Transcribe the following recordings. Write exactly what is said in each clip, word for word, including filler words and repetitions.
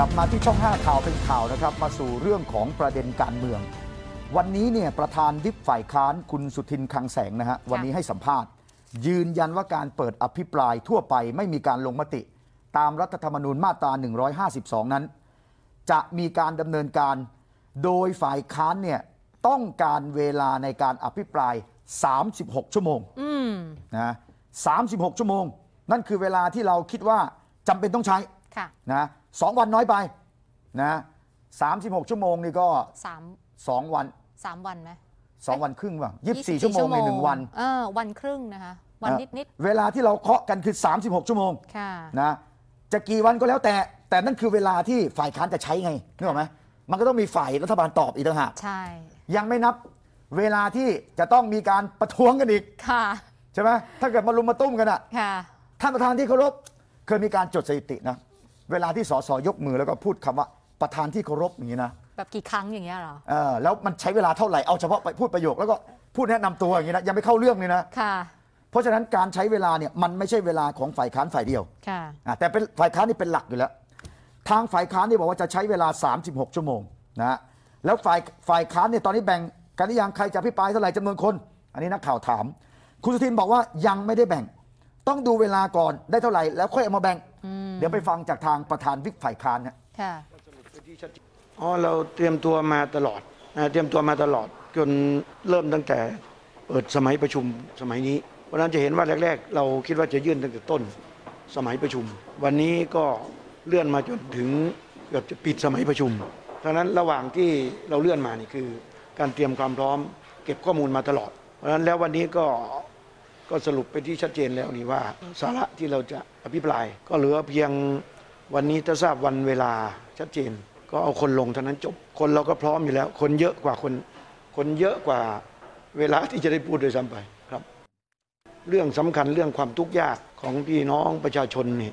กลับมาที่ช่องห้าข่าวเป็นข่าวนะครับมาสู่เรื่องของประเด็นการเมืองวันนี้เนี่ยประธานวิปฝ่ายค้านคุณสุทินคลังแสงนะฮะวันนี้ให้สัมภาษณ์ยืนยันว่าการเปิดอภิปรายทั่วไปไม่มีการลงมติตามรัฐธรรมนูญมาตราหนึ่งร้อยห้าสิบสองนั้นจะมีการดำเนินการโดยฝ่ายค้านเนี่ยต้องการเวลาในการอภิปรายสามสิบหกชั่วโมงนะสามสิบหกชั่วโมงนั่นคือเวลาที่เราคิดว่าจำเป็นต้องใช้นะสองวันน้อยไปนะสามสิบหกชั่วโมงนี่ก็สองวันสามวันไหมสองวันครึ่งป่ะยี่สิบสี่ชั่วโมงในหนึ่งวันเออวันครึ่งนะคะวันนิดๆเวลาที่เราเคาะกันคือสามสิบหกชั่วโมงนะจะกี่วันก็แล้วแต่แต่นั่นคือเวลาที่ฝ่ายค้านจะใช้ไงนึกออกไหมมันก็ต้องมีฝ่ายรัฐบาลตอบอีกต่างหากใช่ยังไม่นับเวลาที่จะต้องมีการประท้วงกันอีกค่ะใช่ไหมถ้าเกิดมาลุมมาตุ้มกันอ่ะท่านประธานที่เคารพเคยมีการจดสถิตินะเวลาที่สสยกมือแล้วก็พูดคำว่าประธานที่เคารพอย่างนี้นะแบบกี่ครั้งอย่างเงี้ยหรอเออแล้วมันใช้เวลาเท่าไหร่เอาเฉพาะไปพูดประโยคแล้วก็พูดแนะนำตัวอย่างนี้นะยังไม่เข้าเรื่องเลยนะค่ะเพราะฉะนั้นการใช้เวลาเนี่ยมันไม่ใช่เวลาของฝ่ายค้านฝ่ายเดียวค่ะแต่เป็นฝ่ายค้านนี่เป็นหลักอยู่แล้วทางฝ่ายค้านนี่บอกว่าจะใช้เวลาสามสิบหกชั่วโมงนะแล้วฝ่ายฝ่ายค้านเนี่ยตอนนี้แบ่งกันหรือยังใครจะพิปรายเท่าไหร่จำนวนคนอันนี้นักข่าวถามคุณสุทินบอกว่ายังไม่ได้แบ่งต้องดูเวลาก่อนได้เท่าไหร่แล้วค่อยเอามาแบ่งเดี๋ยวไปฟังจากทางประธานวิปฝ่ายค้านนะค่ะอ๋อเราเตรียมตัวมาตลอดนะเตรียมตัวมาตลอดจนเริ่มตั้งแต่เปิดสมัยประชุมสมัยนี้วันนั้นจะเห็นว่าแรกๆเราคิดว่าจะยื่นตั้งแต่ต้นสมัยประชุมวันนี้ก็เลื่อนมาจนถึงเกือบจะปิดสมัยประชุมดังนั้นระหว่างที่เราเลื่อนมานี่คือการเตรียมความพร้อมเก็บข้อมูลมาตลอดเพราะฉะนั้นแล้ววันนี้ก็ก็สรุปไปที่ชัดเจนแล้วนี่ว่าสาระที่เราจะอภิปรายก็เหลือเพียงวันนี้ถ้าทราบวันเวลาชัดเจนก็เอาคนลงเท่านั้นจบคนเราก็พร้อมอยู่แล้วคนเยอะกว่าคนคนเยอะกว่าเวลาที่จะได้พูดโดยซ้ำไปครับเรื่องสำคัญเรื่องความทุกข์ยากของพี่น้องประชาชนนี่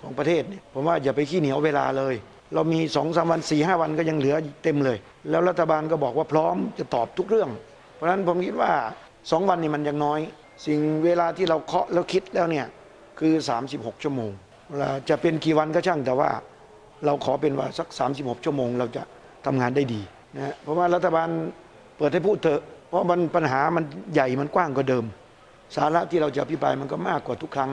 ของประเทศเนี่ยผมว่าอย่าไปขี้เหนียวเวลาเลยเรามีสองสามวันสี่ห้าวันก็ยังเหลือเต็มเลยแล้วรัฐบาลก็บอกว่าพร้อมจะตอบทุกเรื่องเพราะฉะนั้นผมคิดว่าสองวันนี่มันยังน้อยสิ่งเวลาที่เราเคาะแล้วคิดแล้วเนี่ยคือสามสิบหกชั่วโมงเราจะเป็นกี่วันก็ช่างแต่ว่าเราขอเป็นว่าสักสามสิบหกชั่วโมงเราจะทำงานได้ดีนะเพราะว่ารัฐบาลเปิดให้พูดเถอะเพราะมันปัญหามันใหญ่มันกว้างกว่าเดิมสาระที่เราจะอภิปรายมันก็มากกว่าทุกครั้ง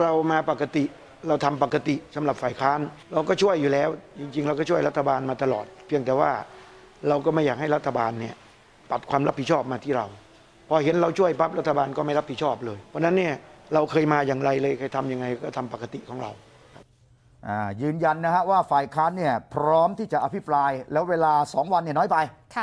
เรามาปกติเราทำปกติสำหรับฝ่ายค้านเราก็ช่วยอยู่แล้วจริงๆเราก็ช่วยรัฐบาลมาตลอดเพียงแต่ว่าเราก็ไม่อยากให้รัฐบาลเนี่ยปัดความรับผิดชอบมาที่เราพอเห็นเราช่วยปั๊บรัฐบาลก็ไม่รับผิดชอบเลยเพราะนั้นเนี่ยเราเคยมาอย่างไรเลยเคยทำยังไงก็ทำปกติของเรายืนยันนะฮะว่าฝ่ายค้านเนี่ยพร้อมที่จะอภิปรายแล้วเวลาสองวันเนี่ยน้อยไป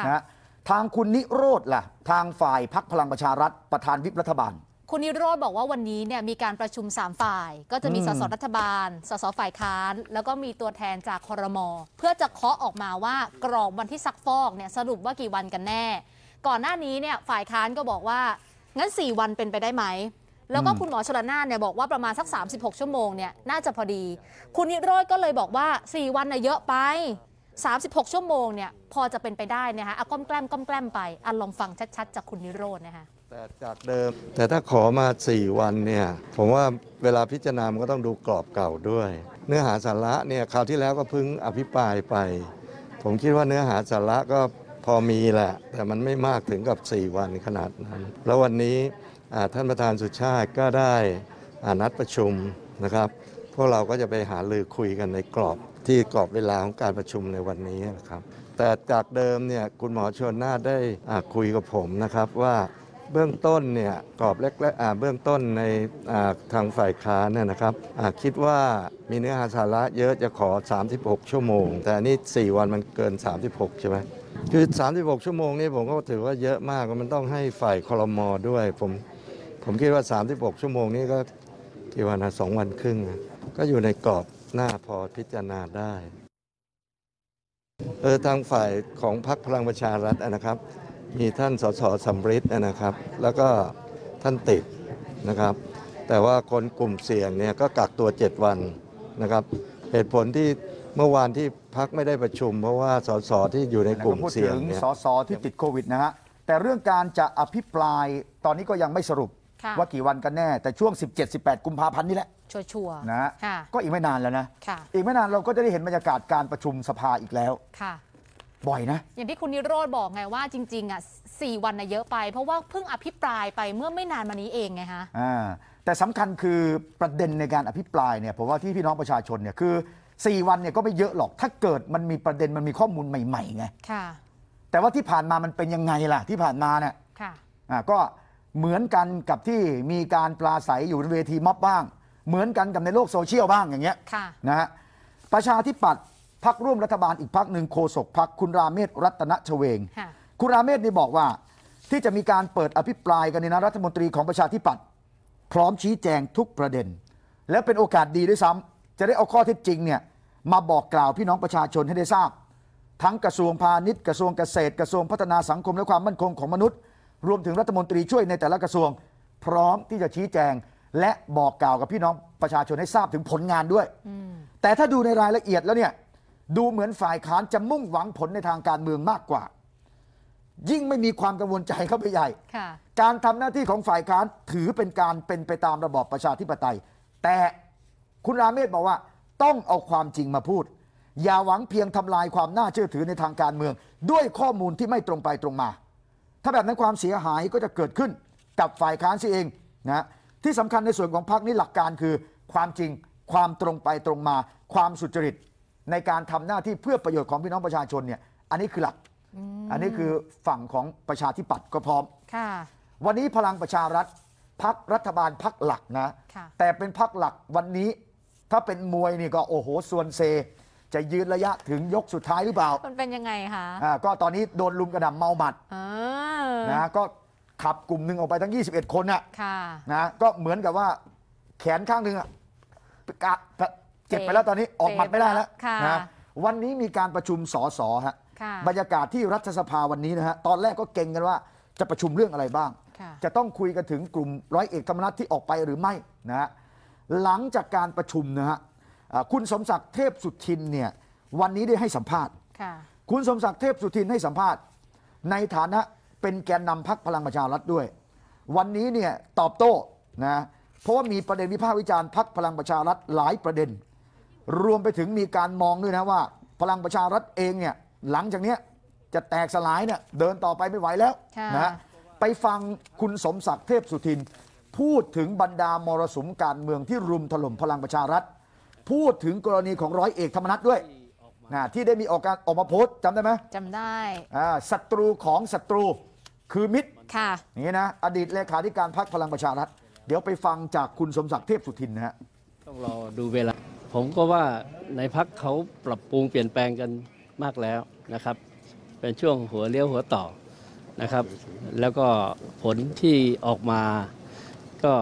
นะฮะทางคุณนิโรธล่ะทางฝ่ายพรรคพลังประชารัฐประธานวิปรัฐบาลคุณนิโรธบอกว่าวันนี้เนี่ยมีการประชุมสามฝ่ายก็จะมีสสรัฐบาลสสฝ่ายค้านแล้วก็มีตัวแทนจากครม.เพื่อจะเคาะออกมาว่ากรอบวันที่ซักฟอกเนี่ยสรุปว่ากี่วันกันแน่ก่อนหน้านี้เนี่ยฝ่ายค้านก็บอกว่างั้นสี่วันเป็นไปได้ไหมแล้วก็คุณหมอชลน่านเนี่ยบอกว่าประมาณสักสามสิบหกชั่วโมงเนี่ยน่าจะพอดีคุณนิโรธก็เลยบอกว่าสี่วันน่ะเยอะไปสามสิบหกชั่วโมงเนี่ยพอจะเป็นไปได้นะฮะก้มแกล้มก้มแกล้มไปอ่ะลองฟังชัดๆจากคุณนิโรธนะฮะแต่จากเดิมแต่ถ้าขอมาสี่วันเนี่ยผมว่าเวลาพิจารณามันก็ต้องดูกรอบเก่าด้วยเนื้อหาสาระเนี่ยคราวที่แล้วก็เพิ่งอภิปรายไปผมคิดว่าเนื้อหาสาระก็พอมีแหละแต่มันไม่มากถึงกับสี่วันขนาดนั้นแล้ววันนี้ท่านประธานสุชาติก็ได้นัดประชุมนะครับพวกเราก็จะไปหาลือคุยกันในกรอบที่กรอบเวลาของการประชุมในวันนี้นะครับแต่จากเดิมเนี่ยคุณหมอชวนน่าได้คุยกับผมนะครับว่าเบื้องต้นเนี่ยกรอบแรกๆเบื้องต้นในทางฝ่ายค้านเนี่ยนะครับคิดว่ามีเนื้อหาสาระเยอะจะขอสามสิบหกชั่วโมงแต่นี่สี่วันมันเกินสามสิบหกใช่ไหมคือสามสิบหกชั่วโมงนี่ผมก็ถือว่าเยอะมากมันต้องให้ฝ่ายครม.ด้วยผมผมคิดว่าสามสิบหกชั่วโมงนี้ก็กี่วันนะสองวันครึ่งก็อยู่ในกรอบหน้าพอพิจารณาได้เออทางฝ่ายของพรรคพลังประชารัฐนะครับมีท่านสสสัมฤทธิ์นะครับแล้วก็ท่านติดนะครับแต่ว่าคนกลุ่มเสี่ยงเนี่ยก็กักตัวเจ็ดวันนะครับเหตุผลที่เมื่อวานที่พรรคไม่ได้ประชุมเพราะว่าสสที่อยู่ในกลุ่มเสี่ยงเนี่ยสสที่ติดโควิดนะฮะแต่เรื่องการจะอภิปรายตอนนี้ก็ยังไม่สรุป ว่ากี่วันกันแน่แต่ช่วง สิบเจ็ด สิบแปด กุมภาพันธ์นี่แหละชัวร์ๆนะก็อีกไม่นานแล้วนะอีกไม่นานเราก็จะได้เห็นบรรยากาศการประชุมสภาอีกแล้วบ่อยนะอย่างที่คุณนิโรธบอกไงว่าจริงๆอ่ะสี่วันนะเยอะไปเพราะว่าเพิ่งอภิปรายไปเมื่อไม่นานมานี้เองไงฮะอ่าแต่สำคัญคือประเด็นในการอภิปรายเนี่ยผมว่าที่พี่น้องประชาชนเนี่ยคือสี่วันเนี่ยก็ไม่เยอะหรอกถ้าเกิดมันมีประเด็นมันมีข้อมูลใหม่ๆไงค่ะแต่ว่าที่ผ่านมามันเป็นยังไงล่ะที่ผ่านมาเนี่ยค่ะอ่าก็เหมือนกันกับที่มีการปราศัยอยู่บนเวทีม็อบบ้างเหมือนกันกับในโลกโซเชียลบ้างอย่างเงี้ยค่ะนะฮะประชาธิปัตย์พรรคร่วมรัฐบาลอีกพรรคหนึ่งโฆษกพรรคคุณราเมศรัตนชเวงคุณราเมศนี่บอกว่าที่จะมีการเปิดอภิปรายกันในนะรัฐมนตรีของประชาธิปัตย์พร้อมชี้แจงทุกประเด็นและเป็นโอกาสดีด้วยซ้ำจะได้เอาข้อเท็จจริงเนี่ยมาบอกกล่าวพี่น้องประชาชนให้ได้ทราบทั้งกระทรวงพาณิชย์กระทรวงเกษตรกระทรวงพัฒนาสังคมและความมั่นคงของมนุษย์รวมถึงรัฐมนตรีช่วยในแต่ละกระทรวงพร้อมที่จะชี้แจงและบอกกล่าวกับพี่น้องประชาชนให้ทราบถึงผลงานด้วยแต่ถ้าดูในรายละเอียดแล้วเนี่ยดูเหมือนฝ่ายค้านจะมุ่งหวังผลในทางการเมืองมากกว่ายิ่งไม่มีความกังวลใจเข้าไปใหญ่การทำหน้าที่ของฝ่ายค้านถือเป็นการเป็นไปตามระบอบประชาธิปไตยแต่คุณราเมศบอกว่าต้องเอาความจริงมาพูดอย่าหวังเพียงทำลายความน่าเชื่อถือในทางการเมืองด้วยข้อมูลที่ไม่ตรงไปตรงมาถ้าแบบนั้นความเสียหายก็จะเกิดขึ้นกับฝ่ายค้านเสียเองนะที่สำคัญในส่วนของพรรคนี้หลักการคือความจริงความตรงไปตรงมาความสุจริตในการทำหน้าที่เพื่อประโยชน์ของพี่น้องประชาชนเนี่ยอันนี้คือหลัก อ, อันนี้คือฝั่งของประชาธิปัตย์ก็พร้อมวันนี้พลังประชารัฐพรรครัฐบาลพรรคหลักนะแต่เป็นพรรคหลักวันนี้ถ้าเป็นมวยนี่ก็โอ้โหส่วนเซจะยืนระยะถึงยกสุดท้ายหรือเปล่ามันเป็นยังไงคะอ่าก็ตอนนี้โดนลุมกระดำเมาหมัดนะก็ขับกลุ่มหนึ่งออกไปทั้งยี่สิบเอ็ดคนน่ะนะก็เหมือนกับว่าแขนข้างหนึ่งอ่ะเจ็บไปแล้วตอนนี้ออกหมัดไม่ได้แล้วนะวันนี้มีการประชุมสสฮะบรรยากาศที่รัฐสภาวันนี้นะฮะตอนแรกก็เก่งกันว่าจะประชุมเรื่องอะไรบ้างจะต้องคุยกันถึงกลุ่มร้อยเอกธรรมนัสที่ออกไปหรือไม่นะฮะหลังจากการประชุมนะฮะคุณสมศักดิ์เทพสุทินเนี่ยวันนี้ได้ให้สัมภาษณ์คุณสมศักดิ์เทพสุทินให้สัมภาษณ์ในฐานะเป็นแกนนำพรรคพลังประชารัฐด้วยวันนี้เนี่ยตอบโต้นะเพราะว่ามีประเด็นวิพากษ์วิจารณ์พรรคพลังประชารัฐหลายประเด็นรวมไปถึงมีการมองด้วยนะว่าพลังประชารัฐเองเนี่ยหลังจากนี้จะแตกสลายเนี่ยเดินต่อไปไม่ไหวแล้วนะไปฟังคุณสมศักดิ์เทพสุทินพูดถึงบรรดามรสุมการเมืองที่รุมถล่มพลังประชารัฐพูดถึงกรณีของร้อยเอกธรรมนัสด้วยนะที่ได้มีออกการออกมาโพสต์จำได้ไหมจำได้ศัตรูของศัตรูคือมิตรนี่นะอดีตเลขาธิการพรรคพลังประชารัฐเดี๋ยวไปฟังจากคุณสมศักดิ์เทพสุทินนะฮะต้องรอดูเวลาผมก็ว่าในพรรคเขาปรับปรุงเปลี่ยนแปลงกันมากแล้วนะครับเป็นช่วงหัวเลี้ยวหัวต่อนะครับแล้วก็ผลที่ออกมาก็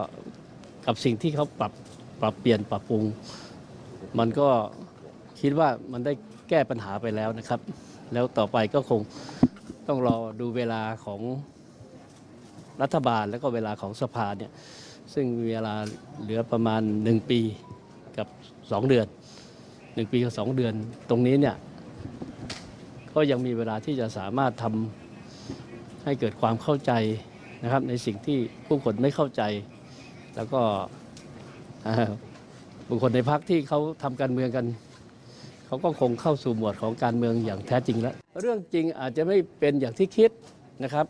กับสิ่งที่เขาปรับปรับเปลี่ยนปรับปรุงมันก็คิดว่ามันได้แก้ปัญหาไปแล้วนะครับแล้วต่อไปก็คงต้องรอดูเวลาของรัฐบาลแล้วก็เวลาของสภาเนี่ยซึ่งเวลาเหลือประมาณหนึ่งปีกับสองเดือนหนึ่งปีกับสองเดือนตรงนี้เนี่ยก็ยังมีเวลาที่จะสามารถทำให้เกิดความเข้าใจนะครับในสิ่งที่ผู้คนไม่เข้าใจแล้วก็บุคคลในพรรคที่เขาทำการเมืองกันเขาก็คงเข้าสู่หมวดของการเมืองอย่างแท้จริงแล้วเรื่องจริงอาจจะไม่เป็นอย่างที่คิดนะครับ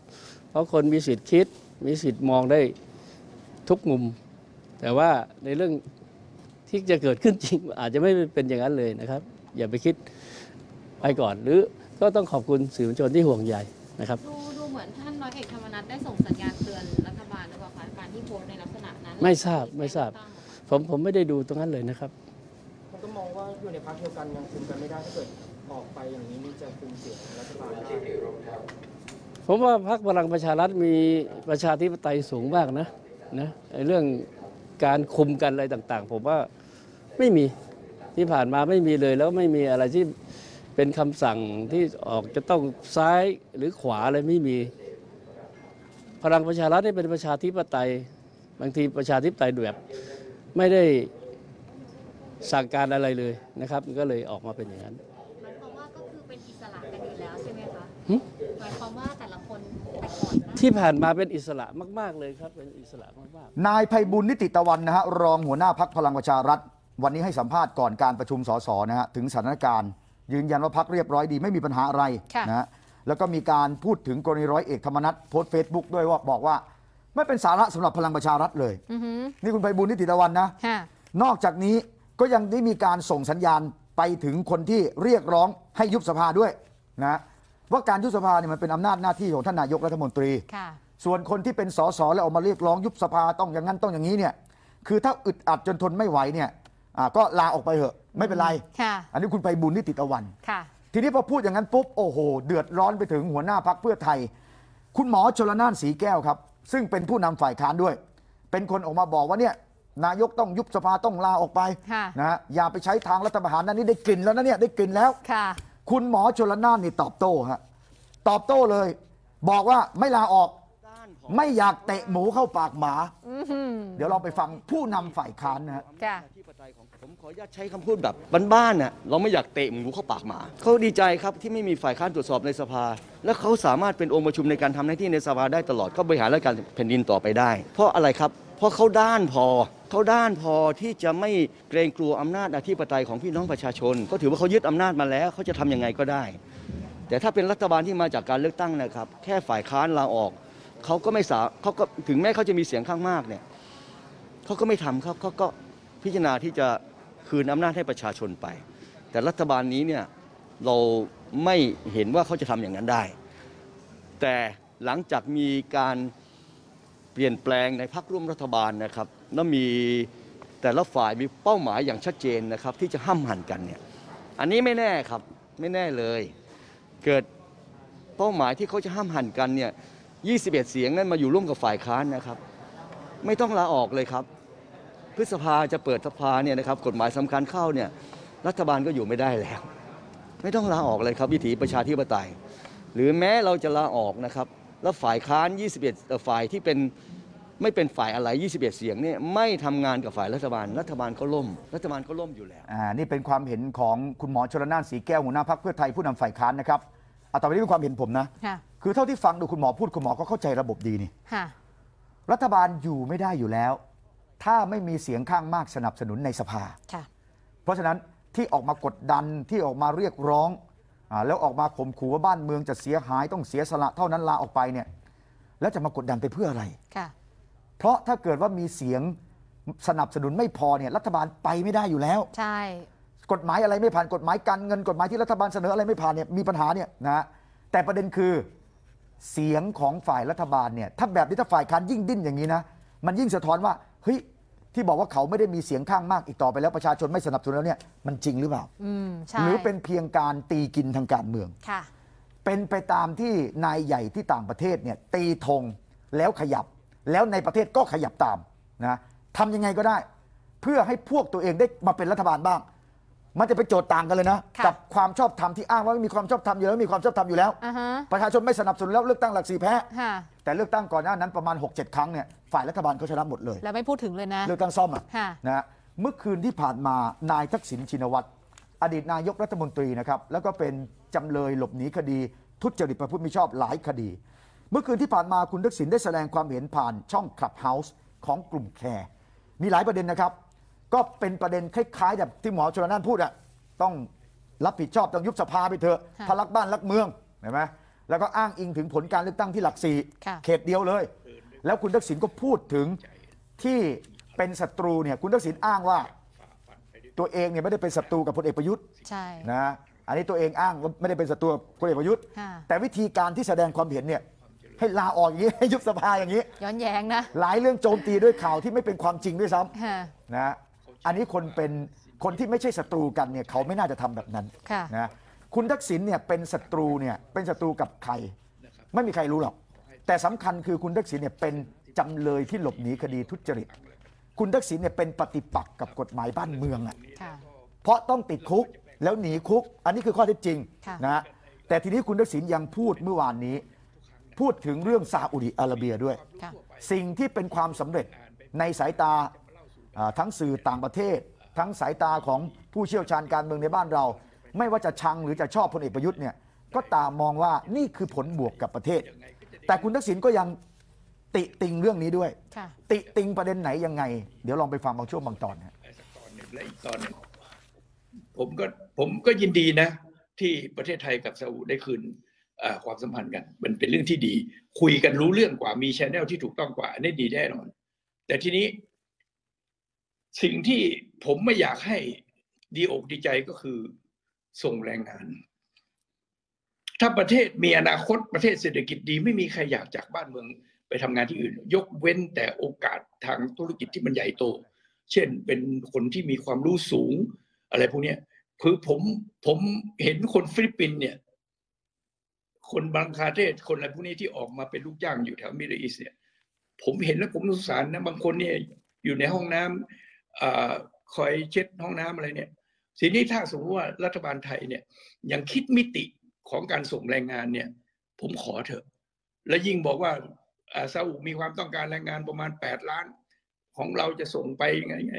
เพราะคนมีสิทธิ์คิดมีสิทธิ์มองได้ทุกมุมแต่ว่าในเรื่องที่จะเกิดขึ้นจริงอาจจะไม่เป็นอย่างนั้นเลยนะครับอย่าไปคิดไปก่อนหรือก็ต้องขอบคุณสื่อมวลชนที่ห่วงใยนะครับดูดูเหมือนท่านร้อยเอกธรรมนัสได้ส่งสัญญาณเตือนรัฐบาลหรือเปล่าคะการที่โพสในลักษณะนั้นไม่ทราบไม่ทราบผมผมไม่ได้ดูตรงนั้นเลยนะครับผมก็มองว่าอยู่ในพรรคเดียวกันยังคุมกันไม่ได้ถ้าเกิดออกไปอย่างนี้จะคุมเสียงรัฐบาลได้ผมว่าพรรคพลังประชารัฐมีประชาธิปไตยสูงมากนะนะเรื่องการคุมกันอะไรต่างๆผมว่าไม่มีที่ผ่านมาไม่มีเลยแล้วไม่มีอะไรที่เป็นคำสั่งที่ออกจะต้องซ้ายหรือขวาอะไรไม่มีพลังประชารัฐได้เป็นประชาธิปไตยบางทีประชาธิปไตยแบบไม่ได้สั่งการอะไรเลยนะครับก็เลยออกมาเป็นอย่างนั้นหมายความว่าก็คือเป็นอิสระกันอยู่แล้วใช่ไหมคะหมายความว่าแต่ละคนแต่ก่อน ที่ผ่านมาเป็นอิสระมากๆเลยครับเป็นอิสระมากๆนายไพบุญนิติตะวันนะฮะรองหัวหน้าพรรคพลังประชารัฐวันนี้ให้สัมภาษณ์ก่อนการประชุมสสนะฮะถึงสถานการณ์ยืนยันว่าพรรคเรียบร้อยดีไม่มีปัญหาอะไรนะฮะแล้วก็มีการพูดถึงกรณีร้อยเอกธรรมนัสโพสต์เฟซบุ๊กด้วยว่าบอกว่าไม่เป็นสาระสำหรับพลังประชารัฐเลยนี่คุณไพบุญนิติตะวันนะนอกจากนี้ก็ยังได้มีการส่งสัญญาณไปถึงคนที่เรียกร้องให้ยุบสภาด้วยนะว่าการยุบสภาเนี่ยมันเป็นอำนาจหน้าที่ของท่านนายกรัฐมนตรีส่วนคนที่เป็นสสแล้วออกมาเรียกร้องยุบสภาต้องอย่างนั้นต้องอย่างนี้เนี่ยคือถ้าอึดอัดจนทนไม่ไหวเนี่ยก็ลาออกไปเถอะไม่เป็นไรอันนี้คุณไพบุญนิติตะวันทีนี้พอพูดอย่างนั้นปุ๊บโอ้โหเดือดร้อนไปถึงหัวหน้าพรรคเพื่อไทยคุณหมอชลน่านศรีแก้วครับซึ่งเป็นผู้นำฝ่ายค้านด้วยเป็นคนออกมาบอกว่าเนี่ยนายกต้องยุบสภาต้องลาออกไปนะอย่าไปใช้ทางรัฐประหารนั่นนี่ได้กลิ่นแล้วนะเนี่ยได้กลิ่นแล้วคุณหมอชลน่านนี่ตอบโต้ฮะตอบโต้เลยบอกว่าไม่ลาออกไม่อยากเตะหมูเข้าปากหมาเดี๋ยวเราไปฟังผู้นำฝ่ายค้านนะฮะผมขออนุญาตใช้คำพูดแบบบ้านๆน่ะเราไม่อยากเตะหมูเข้าปากหมาเขาดีใจครับที่ไม่มีฝ่ายค้านตรวจสอบในสภาและเขาสามารถเป็นองค์ประชุมในการทำหน้าที่ในสภาได้ตลอดเขาบริหารราชการแผ่นดินต่อไปได้เพราะอะไรครับเพราะเขาด้านพอเขาด้านพอที่จะไม่เกรงกลัวอำนาจอธิปไตยของพี่น้องประชาชนก็ถือว่าเขายึดอำนาจมาแล้วเขาจะทำยังไงก็ได้แต่ถ้าเป็นรัฐบาลที่มาจากการเลือกตั้งนะครับแค่ฝ่ายค้านลาออกเขาก็ไม่สาเขาก็ถึงแม้เขาจะมีเสียงข้างมากเนี่ยเขาก็ไม่ทำครับเขาก็พิจารณาที่จะคืนอำนาจให้ประชาชนไปแต่รัฐบาลนี้เนี่ยเราไม่เห็นว่าเขาจะทำอย่างนั้นได้แต่หลังจากมีการเปลี่ยนแปลงในพรรคร่วมรัฐบาลนะครับแล้วมีแต่ละฝ่ายมีเป้าหมายอย่างชัดเจนนะครับที่จะห้ำหั่นกันเนี่ยอันนี้ไม่แน่ครับไม่แน่เลยเกิดเป้าหมายที่เขาจะห้ำหั่นกันเนี่ยยี่สิบเอ็ดเสียงนั้นมาอยู่ร่วมกับฝ่ายค้านนะครับไม่ต้องลาออกเลยครับพฤษภาจะเปิดสภาเนี่ยนะครับกฎหมายสำคัญเข้าเนี่ยรัฐบาลก็อยู่ไม่ได้แล้วไม่ต้องลาออกเลยครับวิถีประชาธิปไตยหรือแม้เราจะลาออกนะครับแล้วฝ่ายค้านยี่สิบเอ็ดฝ่ายที่เป็นไม่เป็นฝ่ายอะไรยี่สิบเอ็ดเสียงเนี่ยไม่ทำงานกับฝ่ายรัฐบาลรัฐบาลก็ล่มรัฐบาลก็ล่มอยู่แล้วอ่านี่เป็นความเห็นของคุณหมอชลน่านศรีแก้วหัวหน้าพรรคเพื่อไทยผู้นำฝ่ายค้านนะครับอ่ะต่อไปนี้เป็นความเห็นผมนะคือเท่าที่ฟังดูคุณหมอพูดคุณหมอก็เข้าใจระบบดีนี่รัฐบาลอยู่ไม่ได้อยู่แล้วถ้าไม่มีเสียงข้างมากสนับสนุนในสภาเพราะฉะนั้นที่ออกมากดดันที่ออกมาเรียกร้องแล้วออกมาข่มขู่ว่าบ้านเมืองจะเสียหายต้องเสียสละเท่านั้นลาออกไปเนี่ยแล้วจะมากดดันไปเพื่ออะไรเพราะถ้าเกิดว่ามีเสียงสนับสนุนไม่พอเนี่ยรัฐบาลไปไม่ได้อยู่แล้วใช่กฎหมายอะไรไม่ผ่านกฎหมายการเงินกฎหมายที่รัฐบาลเสนออะไรไม่ผ่านเนี่ยมีปัญหาเนี่ยนะแต่ประเด็นคือเสียงของฝ่ายรัฐบาลเนี่ยถ้าแบบนี้ถ้าฝ่ายค้านยิ่งดิ้นอย่างนี้นะมันยิ่งสะท้อนว่าเฮ้ยที่บอกว่าเขาไม่ได้มีเสียงข้างมากอีกต่อไปแล้วประชาชนไม่สนับสนุนแล้วเนี่ยมันจริงหรือเปล่าหรือเป็นเพียงการตีกินทางการเมืองเป็นไปตามที่นายใหญ่ที่ต่างประเทศเนี่ยตีธงแล้วขยับแล้วในประเทศก็ขยับตามนะทำยังไงก็ได้เพื่อให้พวกตัวเองได้มาเป็นรัฐบาลบ้างมันจะไปโจทย์ต่างกันเลยนะกับความชอบธรรมที่อ้างว่าไม่มีความชอบธรรมอยู่แล้วมีความชอบธรรมอยู่แล้วประชาชนไม่สนับสนุนแล้วเลือกตั้งหลักสี่แพ้แต่เลือกตั้งก่อนหน้านั้นประมาณ หกเจ็ด ครั้งเนี่ยฝ่ายรัฐบาลเขาชนะหมดเลยแล้วไม่พูดถึงเลยนะเลือกตั้งซ่อมอ่ะนะเมื่อคืนที่ผ่านมานายทักษิณชินวัตรอดีตนายกรัฐมนตรีนะครับแล้วก็เป็นจำเลยหลบหนีคดีทุจริตประพฤติมิชอบหลายคดีเมื่อคืนที่ผ่านมาคุณทักษิณได้แสดงความเห็นผ่านช่อง Clubhouse ของกลุ่มแคร์มีหลายประเด็นนะครับก็เป็นประเด็นคล้ายๆแบบที่หมอชลน่านพูดอ่ะต้องรับผิดชอบต้องยุบสภาไปเถอะพลักบ้านรักเมืองเห็นไหมแล้วก็อ้างอิงถึงผลการเลือกตั้งที่หลักสี่เขตเดียวเลยแล้วคุณทักษิณก็พูดถึงที่เป็นศัตรูเนี่ยคุณทักษิณอ้างว่าตัวเองเนี่ยไม่ได้เป็นศัตรูกับพลเอกประยุทธ์นะอันนี้ตัวเองอ้างว่าไม่ได้เป็นศัตรูกับพลเอกประยุทธ์แต่วิธีการที่แสดงความเห็นเนี่ยให้ลาออกอย่างนี้ให้ยุบสภาอย่างนี้ย้อนแย้งนะหลายเรื่องโจมตีด้วยข่าวที่ไม่เป็นความจริงด้วยซ้ำนะอันนี้คนเป็นคนที่ไม่ใช่ศัตรูกันเนี่ยเขาไม่น่าจะทำแบบนั้นนะคุณทักษิณเนี่ยเป็นศัตรูเนี่ยเป็นศัตรูกับใครไม่มีใครรู้หรอกแต่สำคัญคือคุณทักษิณเนี่ยเป็นจำเลยที่หลบหนีคดีทุจริตคุณทักษิณเนี่ยเป็นปฏิปักษ์กับกฎหมายบ้านเมืองอ่ะเพราะต้องติดคุกแล้วหนีคุกอันนี้คือข้อเท็จจริงนะแต่ทีนี้คุณทักษิณยังพูดเมื่อวานนี้พูดถึงเรื่องซาอุดิอาระเบียด้วยสิ่งที่เป็นความสำเร็จในสายตาทั้งสื่อต่างประเทศทั้งสายตาของผู้เชี่ยวชาญการเมืองในบ้านเราไม่ว่าจะชังหรือจะชอบพลเอกประยุทธ์เนี่ยก็ตามมองว่านี่คือผลบวกกับประเทศ แต่คุณทักษิณก็ยังติติงเรื่องนี้ด้วยติติงประเด็นไหนยังไงเดี๋ยวลองไปฟังบางช่วงบางตอนนะและอีกตอนหนึ่งผมก็ผมก็ยินดีนะที่ประเทศไทยกับซาอุได้คืนความสัมพันธ์กันมันเป็นเรื่องที่ดีคุยกันรู้เรื่องกว่ามีแชนแนลที่ถูกต้องกว่าอันนี้ดีแน่นอนแต่ทีนี้สิ่งที่ผมไม่อยากให้ดีอกดีใจก็คือส่งแรงงานถ้าประเทศมีอนาคตประเทศเศรษฐกิจดีไม่มีใครอยากจากบ้านเมืองไปทำงานที่อื่นยกเว้นแต่โอกาสทางธุรกิจที่มันใหญ่โตเช่นเป็นคนที่มีความรู้สูงอะไรพวกนี้คือผมผมเห็นคนฟิลิปปินส์เนี่ยคนบังคลาเทศคนอะไรพวกนี้ที่ออกมาเป็นลูกจ้างอยู่แถวมิดเดิลอีสต์เนี่ยผมเห็นแล้วผมสงสารนะบางคนเนี่ยอยู่ในห้องน้ำคอยเช็ดห้องน้ำอะไรเนี่ยทีนี้ถ้าสมมติว่ารัฐบาลไทยเนี่ยยังคิดมิติของการส่งแรงงานเนี่ยผมขอเถอะและยิ่งบอกว่าซาอุมีความต้องการแรงงานประมาณแปดล้านของเราจะส่งไปยังไงไง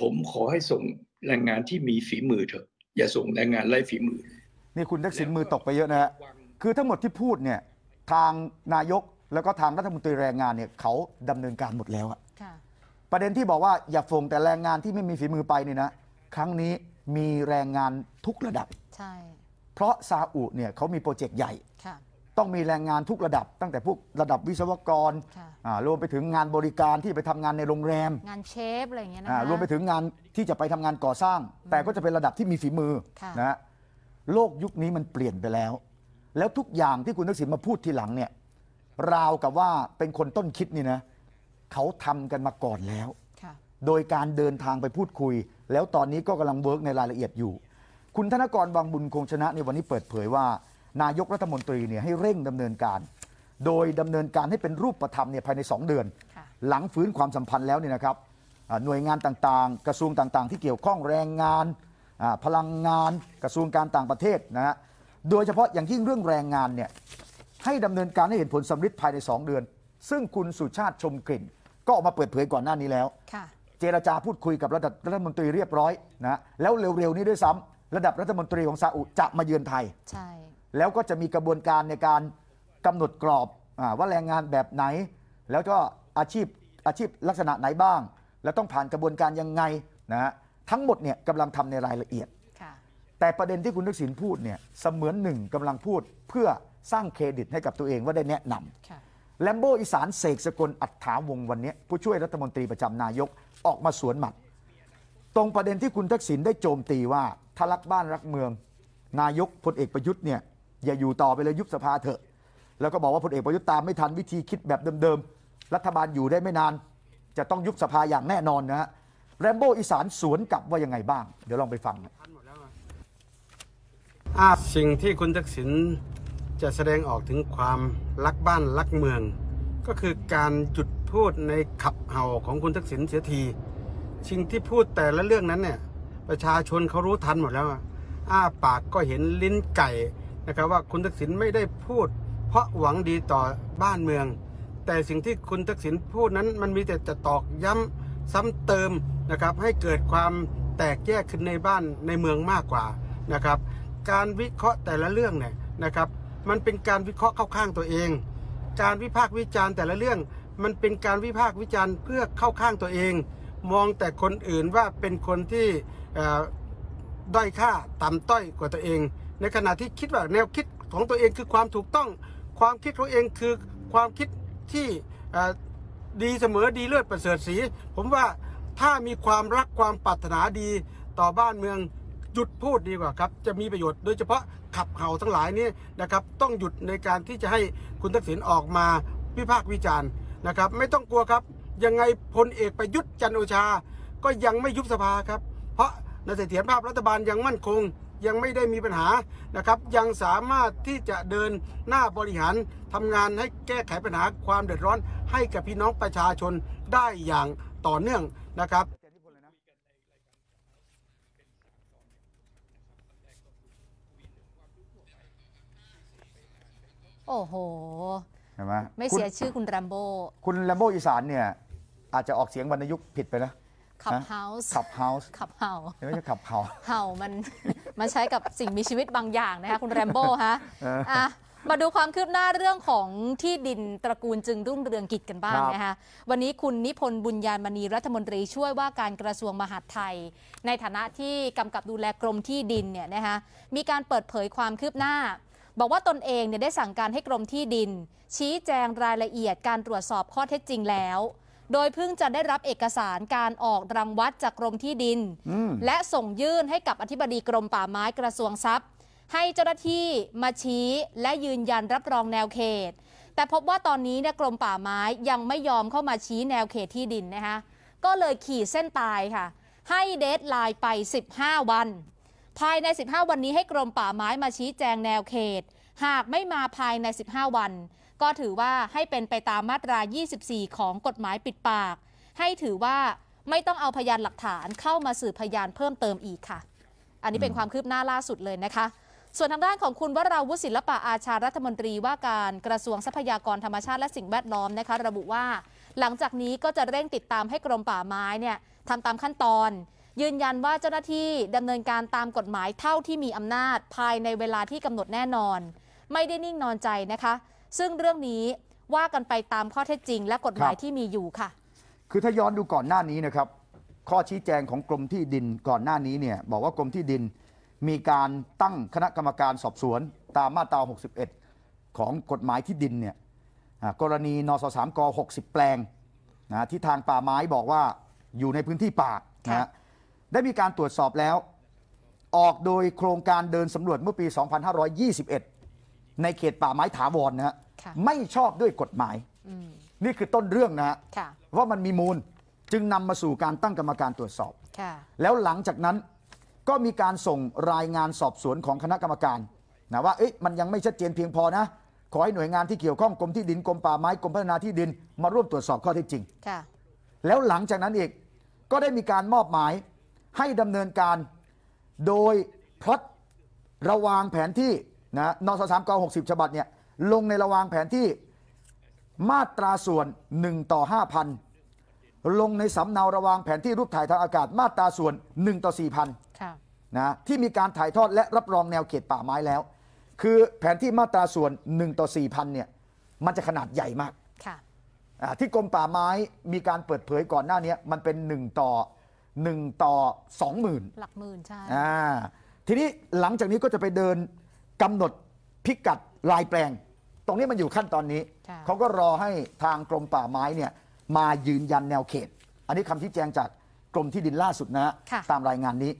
ผมขอให้ส่งแรงงานที่มีฝีมือเถอะอย่าส่งแรงงานไร้ฝีมือนี่คุณทักษิณมือตกไปเยอะนะฮะคือทั้งหมดที่พูดเนี่ยทางนายกแล้วก็ทางรัฐมนตรีแรงงานเนี่ยเขาดำเนินการหมดแล้วอะประเด็นที่บอกว่าอย่าส่งแต่แรงงานที่ไม่มีฝีมือไปเนี่ยนะครั้งนี้มีแรงงานทุกระดับใช่เพราะซาอุเนี่ยเขามีโปรเจกต์ใหญ่ต้องมีแรงงานทุกระดับตั้งแต่พวกระดับวิศวกรรวมไปถึงงานบริการที่ไปทำงานในโรงแรมงานเชฟอะไรอย่างเงี้ยนะรวมไปถึงงานที่จะไปทำงานก่อสร้างแต่ก็จะเป็นระดับที่มีฝีมือนะโลกยุคนี้มันเปลี่ยนไปแล้วแล้วทุกอย่างที่คุณทักษิณมาพูดทีหลังเนี่ยราวกับว่าเป็นคนต้นคิดนี่นะเขาทำกันมาก่อนแล้วโดยการเดินทางไปพูดคุยแล้วตอนนี้ก็กำลังเวิร์กในรายละเอียดอยู่คุณธนกรวังบุญคงชนะในวันนี้เปิดเผยว่านายกรัฐมนตรีเนี่ยให้เร่งดำเนินการโดยดำเนินการให้เป็นรูปธรรมเนี่ยภายในสองเดือนหลังฟื้นความสัมพันธ์แล้วเนี่ยนะครับหน่วยงานต่างๆกระทรวงต่างๆที่เกี่ยวข้องแรงงานพลังงานกระทรวงการต่างประเทศนะฮะโดยเฉพาะอย่างยิ่งเรื่องแรงงานเนี่ยให้ดำเนินการให้เห็นผลสำลิดภายในสองเดือนซึ่งคุณสุชาติชมกลิ่นก็ออกมาเปิดเผยก่อนหน้านี้แล้วเจรจาพูดคุยกับรัฐมนตรีเรียบร้อยนะแล้วเร็วๆนี้ด้วยซ้ำระดับรัฐมนตรีของซาอุจะมาเยือนไทยใช่แล้วก็จะมีกระบวนการในการกำหนดกรอบว่าแรงงานแบบไหนแล้วก็อาชีพอาชีพลักษณะไหนบ้างแล้วต้องผ่านกระบวนการยังไงนะฮะทั้งหมดเนี่ยกำลังทำในรายละเอียดแต่ประเด็นที่คุณทักษิณพูดเนี่ยเสมือนหนึ่งกำลังพูดเพื่อสร้างเครดิตให้กับตัวเองว่าได้แนะนำแลมโบอีสานเสกสกลอัฏฐาวงศ์วันนี้ผู้ช่วยรัฐมนตรีประจำนายกออกมาสวนหมัดตรงประเด็นที่คุณทักษิณได้โจมตีว่าถ้ารักบ้านรักเมืองนายกพลเอกประยุทธ์เนี่ยอย่าอยู่ต่อไปเลยยุบสภาเถอะแล้วก็บอกว่าพลเอกประยุทธ์ตามไม่ทันวิธีคิดแบบเดิมๆรัฐบาลอยู่ได้ไม่นานจะต้องยุบสภาอย่างแน่นอนนะฮะแรมโบ้อีสานสวนกลับว่ายังไงบ้างเดี๋ยวลองไปฟังสิ่งที่คุณทักษิณจะแสดงออกถึงความรักบ้านรักเมืองก็คือการหยุดพูดในขับเห่าของคุณทักษิณเสียทีสิ่งที่พูดแต่ละเรื่องนั้นเนี่ยประชาชนเขารู้ทันหมดแล้วอ้าปากก็เห็นลิ้นไก่นะครับว่าคุณทักษิณไม่ได้พูดเพราะหวังดีต่อบ้านเมืองแต่สิ่งที่คุณทักษิณพูดนั้นมันมีแต่จะตอกย้ำซ้ำเติมนะครับให้เกิดความแตกแยกขึ้นในบ้านในเมืองมากกว่านะครับการวิเคราะห์แต่ละเรื่องเนี่ยนะครับมันเป็นการวิเคราะห์เข้าข้างตัวเองการวิพากษ์วิจารณ์แต่ละเรื่องมันเป็นการวิพากษ์วิจารณ์เพื่อเข้าข้างตัวเองมองแต่คนอื่นว่าเป็นคนที่ด้อยค่าต่ำต้อยกว่าตัวเองในขณะที่คิดว่าแนวคิดของตัวเองคือความถูกต้องความคิดของตัวเองคือความคิดที่ดีเสมอดีเลิศประเสริฐศรีผมว่าถ้ามีความรักความปรารถนาดีต่อบ้านเมืองหยุดพูดดีกว่าครับจะมีประโยชน์โดยเฉพาะขับเห่าทั้งหลายนี้นะครับต้องหยุดในการที่จะให้คุณทักษิณออกมาวิพากษ์วิจารณ์นะครับไม่ต้องกลัวครับยังไงพลเอกประยุทธ์จันทร์โอชาก็ยังไม่ยุบสภาครับเพราะในเสถียรภาพรัฐบาลยังมั่นคงยังไม่ได้มีปัญหานะครับยังสามารถที่จะเดินหน้าบริหารทำงานให้แก้ไขปัญหาความเดือดร้อนให้กับพี่น้องประชาชนได้อย่างต่อเนื่องนะครับโอ้โหเห็นไหมไม่เสียชื่อคุณแรมโบ้คุณแรมโบ้อีสานเนี่ยอาจจะออกเสียงวรรณยุกต์ผิดไปนะขับเฮาส์ขับเฮาส์ขับเห่าไม่ใช่ขับเห่าเห่ามันมาใช้กับสิ่งมีชีวิตบางอย่างนะคะคุณแรมโบ้ฮะอ่ะ มาดูความคืบหน้าเรื่องของที่ดินตระกูลจึงรุ่งเรืองกิจกันบ้างนะคะวันนี้คุณนิพนธ์บุญญามณีรัฐมนตรีช่วยว่าการกระทรวงมหาดไทยในฐานะที่กำกับดูแลกรมที่ดินเนี่ยนะคะมีการเปิดเผยความคืบหน้าบอกว่าตนเองเนี่ยได้สั่งการให้กรมที่ดินชี้แจงรายละเอียดการตรวจสอบข้อเท็จจริงแล้วโดยเพิ่งจะได้รับเอกสารการออกรังวัดจากกรมที่ดินและส่งยื่นให้กับอธิบดีกรมป่าไม้กระทรวงทรัพย์ให้เจ้าหน้าที่มาชี้และยืนยันรับรองแนวเขตแต่พบว่าตอนนี้เนี่ยกรมป่าไม้ยังไม่ยอมเข้ามาชี้แนวเขตที่ดินนะคะก็เลยขีดเส้นตายค่ะให้เดทไลน์ไปสิบห้าวันภายในสิบห้าวันนี้ให้กรมป่าไม้มาชี้แจงแนวเขตหากไม่มาภายในสิบห้าวันก็ถือว่าให้เป็นไปตามมาตรายี่สิบสี่ของกฎหมายปิดปากให้ถือว่าไม่ต้องเอาพยานหลักฐานเข้ามาสืบพยานเพิ่มเติมอีกค่ะอันนี้เป็นความคืบหน้าล่าสุดเลยนะคะส่วนทางด้านของคุณวราวุฒิศิลปะอาชารัฐมนตรีว่าการกระทรวงทรัพยากรธรรมชาติและสิ่งแวดล้อมนะคะระบุว่าหลังจากนี้ก็จะเร่งติดตามให้กรมป่าไม้เนี่ยทำตามขั้นตอนยืนยันว่าเจ้าหน้าที่ดำเนินการตามกฎหมายเท่าที่มีอำนาจภายในเวลาที่กำหนดแน่นอนไม่ได้นิ่งนอนใจนะคะซึ่งเรื่องนี้ว่ากันไปตามข้อเท็จจริงและกฎหมายที่มีอยู่ค่ะคือถ้าย้อนดูก่อนหน้านี้นะครับข้อชี้แจงของกรมที่ดินก่อนหน้านี้เนี่ยบอกว่ากรมที่ดินมีการตั้งคณะกรรมการสอบสวนตามมาตราหกสิบเอ็ดของกฎหมายที่ดินเนี่ยกรณีนสสามกหกสิบแปลงนะที่ทางป่าไม้บอกว่าอยู่ในพื้นที่ป่านะได้มีการตรวจสอบแล้วออกโดยโครงการเดินสำรวจเมื่อปีสองพันห้าร้อยยี่สิบเอ็ดในเขตป่าไม้ถาวร นะฮะไม่ชอบด้วยกฎหมายนี่คือต้นเรื่องนะฮะว่ามันมีมูลจึงนำมาสู่การตั้งกรรมการตรวจสอบแล้วหลังจากนั้นก็มีการส่งรายงานสอบสวนของคณะกรรมการนะว่าเอ๊ะมันยังไม่ชัดเจนเพียงพอนะขอให้หน่วยงานที่เกี่ยวข้องกรมที่ดินกรมป่าไม้กรมพัฒนาที่ดินมาร่วมตรวจสอบข้อเท็จจริงแล้วหลังจากนั้นอีกก็ได้มีการมอบหมายให้ดำเนินการโดยพลัดระวางแผนที่นะนสสามกหกสิบฉบับเนี่ยลงในระวางแผนที่มาตราส่วนหนึ่งต่อ ห้าพัน ลงในสำเนาระวางแผนที่รูปถ่ายทางอากาศมาตราส่วนหนึ่งต่อ สี่พัน นะที่มีการถ่ายทอดและรับรองแนวเขตป่าไม้แล้วคือแผนที่มาตราส่วนหนึ่งต่อ สี่พัน เนี่ยมันจะขนาดใหญ่มากที่กรมป่าไม้มีการเปิดเผยก่อนหน้านี้มันเป็นหนึ่งต่อหนึ่งต่อ สองหมื่น หลักหมื่นใช่ทีนี้หลังจากนี้ก็จะไปเดินกำหนดพิกัดลายแปลงตรงนี้มันอยู่ขั้นตอนนี้เขาก็รอให้ทางกรมป่าไม้เนี่ยมายืนยันแนวเขตอันนี้คำชี้แจงจากกรมที่ดินล่าสุดนะฮะตามรายงานนี้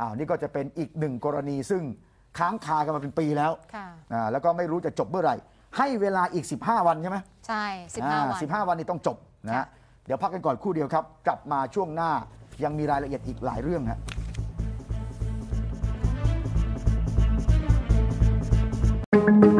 อ้าวนี่ก็จะเป็นอีกหนึ่งกรณีซึ่งค้างคากันมาเป็นปีแล้วแล้วก็ไม่รู้จะจบเมื่อไหร่ให้เวลาอีกสิบห้าวันใช่ไหมใช่สิบห้าวันสิบห้าวันนี้ต้องจบนะฮะเดี๋ยวพักกันก่อนคู่เดียวครับกลับมาช่วงหน้ายังมีรายละเอียดอีกหลายเรื่องฮะ